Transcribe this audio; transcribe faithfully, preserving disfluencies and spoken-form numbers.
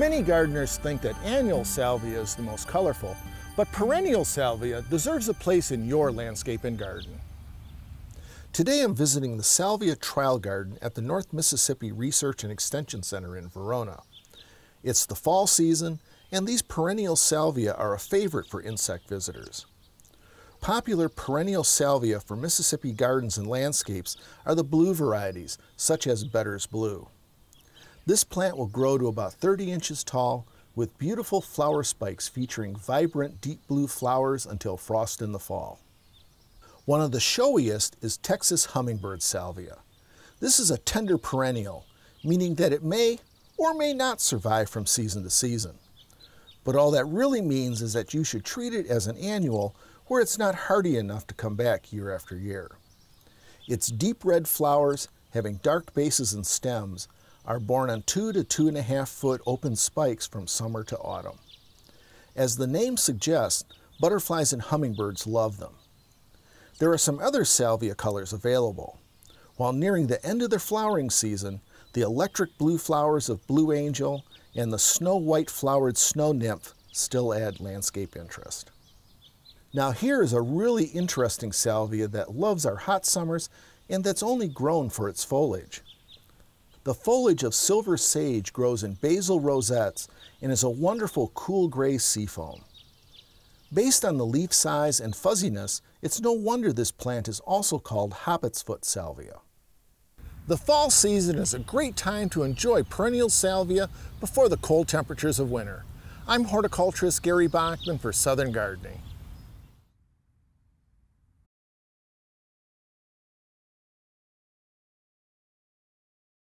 Many gardeners think that annual salvia is the most colorful, but perennial salvia deserves a place in your landscape and garden. Today I'm visiting the Salvia Trial Garden at the North Mississippi Research and Extension Center in Verona. It's the fall season, and these perennial salvia are a favorite for insect visitors. Popular perennial salvia for Mississippi gardens and landscapes are the blue varieties, such as Bedder's Blue. This plant will grow to about thirty inches tall with beautiful flower spikes featuring vibrant deep blue flowers until frost in the fall. One of the showiest is Texas Hummingbird Salvia. This is a tender perennial, meaning that it may or may not survive from season to season. But all that really means is that you should treat it as an annual where it's not hardy enough to come back year after year. Its deep red flowers, having dark bases and stems, are borne on two to two and a half foot open spikes from summer to autumn. As the name suggests, butterflies and hummingbirds love them. There are some other salvia colors available. While nearing the end of their flowering season, the electric blue flowers of Blue Angel and the snow-white flowered Snow Nymph still add landscape interest. Now here is a really interesting salvia that loves our hot summers and that's only grown for its foliage. The foliage of silver sage grows in basal rosettes and is a wonderful cool gray seafoam. Based on the leaf size and fuzziness, it's no wonder this plant is also called Hobbit's Foot salvia. The fall season is a great time to enjoy perennial salvia before the cold temperatures of winter. I'm horticulturist Gary Bachman for Southern Gardening.